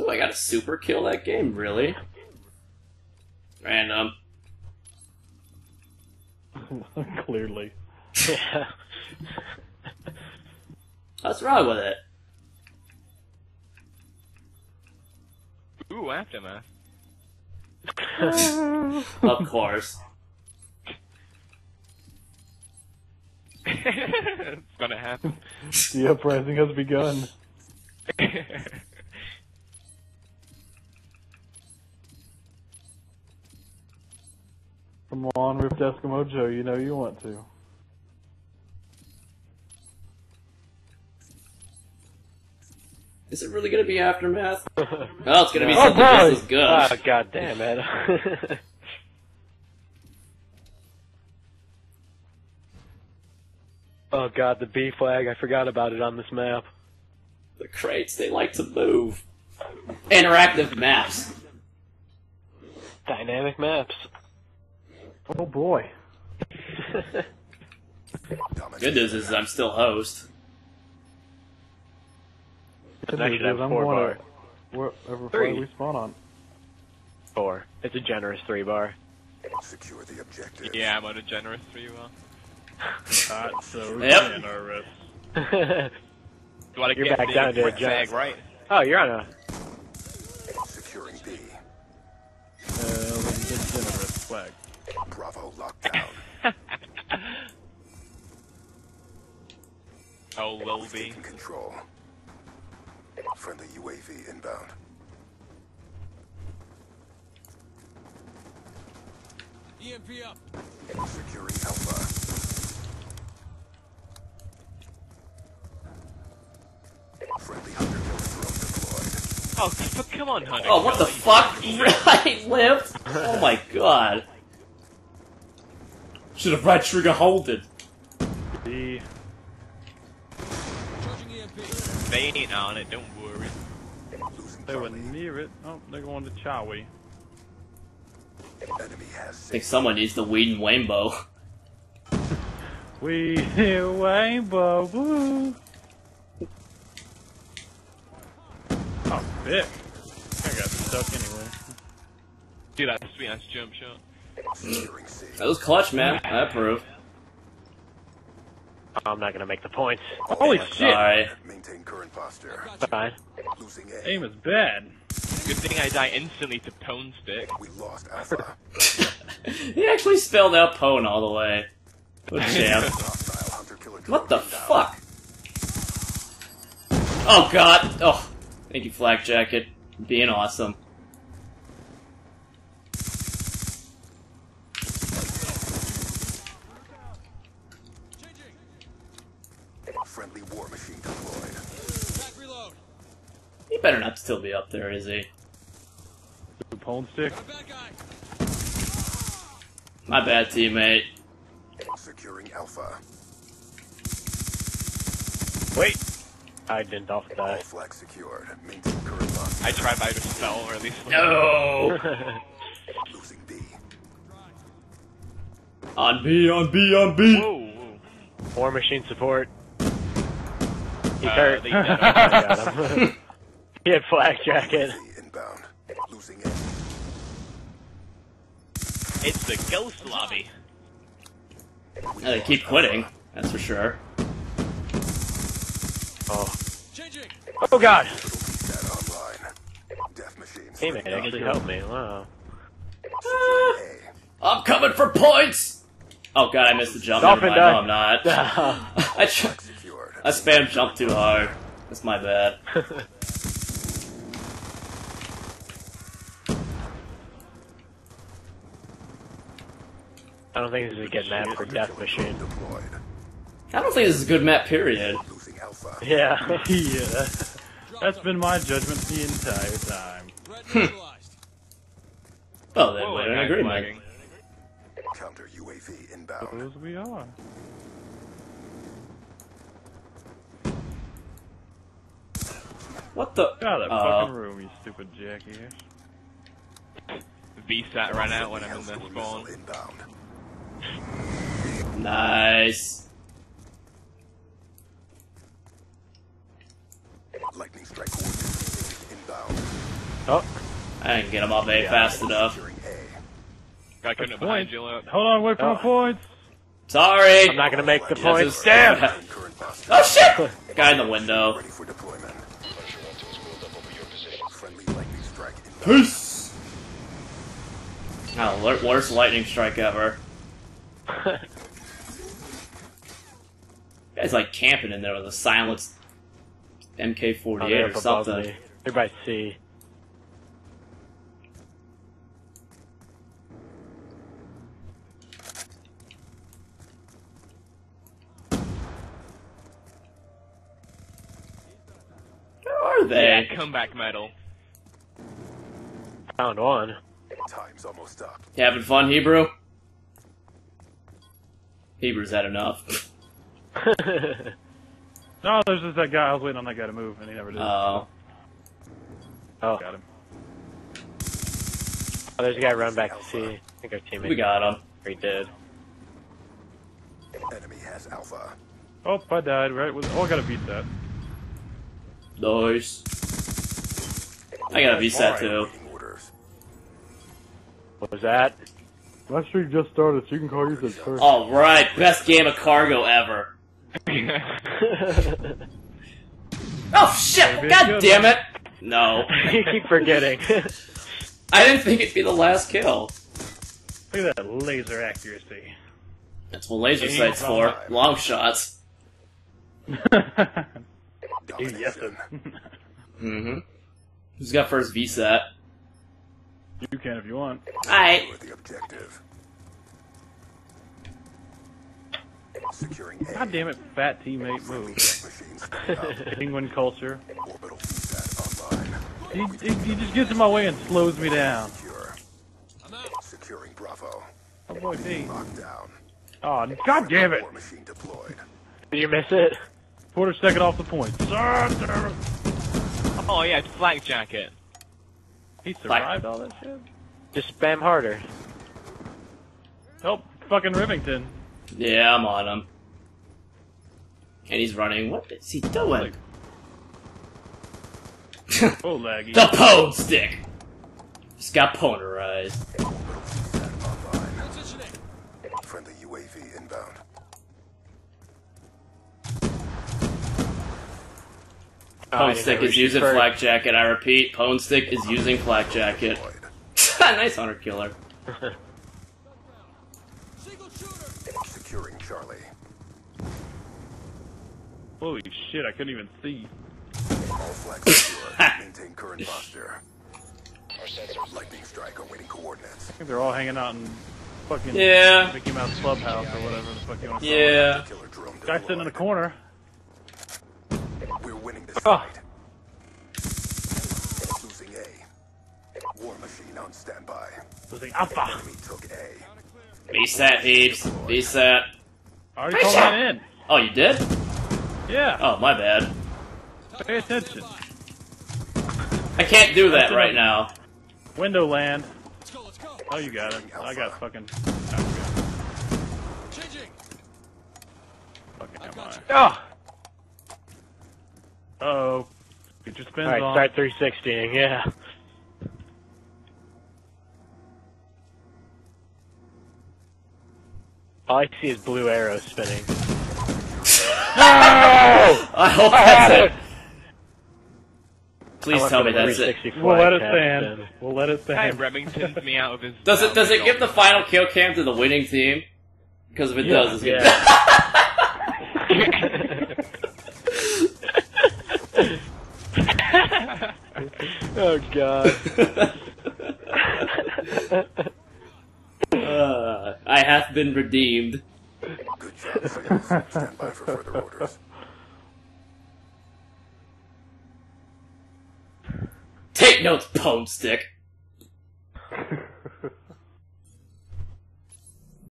Oh, I gotta super kill that game, really? Random. Clearly. What's wrong with it? Ooh, aftermath. Of course. It's gonna happen. The uprising has begun. Come on, Rift Eskimo Joe, you know you want to. Is it really gonna be Aftermath? Oh, it's gonna be something just as good. Oh, god damn it. Oh god, the B flag, I forgot about it on this map. The crates, they like to move. Interactive maps. Dynamic maps. Oh boy. Good news is I'm still host. I'm one wherever we spawn on. 4. It's a generous 3-bar. Secure the objective. Yeah, I'm on a generous 3-bar. Alright, so we're in our rest. You wanna get back down to a jag, right? Oh, you're on a... Securing B. The generous flag. Bravo lockdown. Oh, will be. Control. Friendly UAV inbound. EMP up. Securing Alpha. Friendly Hunter killer drone deployed. Oh, come on, Hunter. Oh, what the fuck? I lived? Oh my god. Should have right trigger holded. The... They ain't on it, don't worry. They were near it. Oh, they're going to Chawi. I think someone needs the Weed and Wambo. Weed and Wambo, woo! Oh, Vic. I got stuck anyway. Dude, that's a sweet ass jump shot. That was clutch, man. I approve. I'm not gonna make the points. Holy shit! Sorry. Maintain current posture. Fine. Aim is bad. Good thing I die instantly to Pwnstick. We lost Alpha. He actually spelled out Pwn all the way. What a champ. What the fuck? Oh god! Oh, thank you, Flag Jacket. Being awesome. Friendly war machine deployed. Back reload. He better not still be up there, is he? Pwnstick. My bad, teammate. Securing Alpha. Wait! I didn't off die. Flag secured. Maintain current loss. I tried by the spell, or at least. No! Losing B. On B, on B, on B! Whoa. War machine support. He's hurt. He had Flag Jacket. Inbound. Losing it. It's the ghost lobby. Yeah, they keep quitting, that's for sure. Oh. Changing. Oh god! Hey man, actually helped me, wow. I'm coming for points! Oh god, I missed the jump. Never mind. No, I'm not. I spam jump too hard. That's my bad. I don't think this is a good map for Death Machine. I don't think this is a good map, period. Yeah. Yeah. That's been my judgment the entire time. Well, then we're in agreement. Counter UAV inbound. As we are. What the? God, that fucking room, you stupid jackass. VSAT ran out when I'm in that spawn. Nice. Lightning strike inbound. Oh. I didn't get him off A fast enough. I couldn't have behind you. Hold on, wait for my points. Sorry. I'm not going to make the points. Damn. Oh, shit. Guy in the window. Peace. Oh, worst lightning strike ever. Guy's like camping in there with a silenced MK48 or something. They're by C. They comeback medal. Found one. Time's almost up. You having fun, Hebrew? Hebrew's had enough. No, there's just that guy. I was waiting on that guy to move, and he never did. Oh. Oh. Got him. Oh, there's a guy running back to C. I think our teammate. We got him. He did. Enemy has alpha. Oh, I died. Right. Oh, I gotta beat that. Nice. I gotta be set too. What was that? My streak just started, so you can call yours first. Alright, best game of cargo ever. Oh shit! Maybe God damn it! No. You keep forgetting. I didn't think it'd be the last kill. Look at that laser accuracy. That's what laser sight's for. Long shots. Mm-hmm. Who's got first VSAT? You can if you want. Alright. God damn it, fat teammate move. Penguin culture. He just gets in my way and slows me down. Securing Bravo. Oh boy, B. Aw, god damn it! Did you miss it? Quarter-second off the point. Oh yeah, it's Flag Jacket. He survived all that shit. Just spam harder. Help fucking Rivington. Yeah, I'm on him. And he's running. What is he doing? Oh, laggy. The Pwnstick! Just got pwnerized. Friendly UAV inbound. Pwnstick is using Flag Jacket. I repeat, Pwnstick is using Flag Jacket. Nice hunter killer. Securing Charlie. Holy shit! I couldn't even see. All flags secure. Maintain current posture. Our sensors lightning strike awaiting coordinates. I think they're all hanging out in fucking Mickey Mouse Clubhouse or whatever the fuck you want to call it. Yeah. Guy sitting in the corner. We're winning this fight. Losing A. War machine on standby. Losing Alpha. We took A. Be set, Heaps. Be set. I already called that in. Oh, you did? Yeah. Oh, my bad. Pay attention. I can't do that right now. Window land. Let's go, let's go. Oh, you got it. I got fucking. Changing. Fucking am I? Oh. Uh-oh. Get your spins on. Alright, start 360ing, yeah. All I see is blue arrows spinning. No! I hope that's it. Please tell me that's it. We'll let it stand. We'll let it stand. Remington's me out of his... Does it give the final kill cam to the winning team? Because if it does, it's good. Oh god. I have been redeemed. Good job, Sam. Stand by for further orders. Take notes, Pwnstick.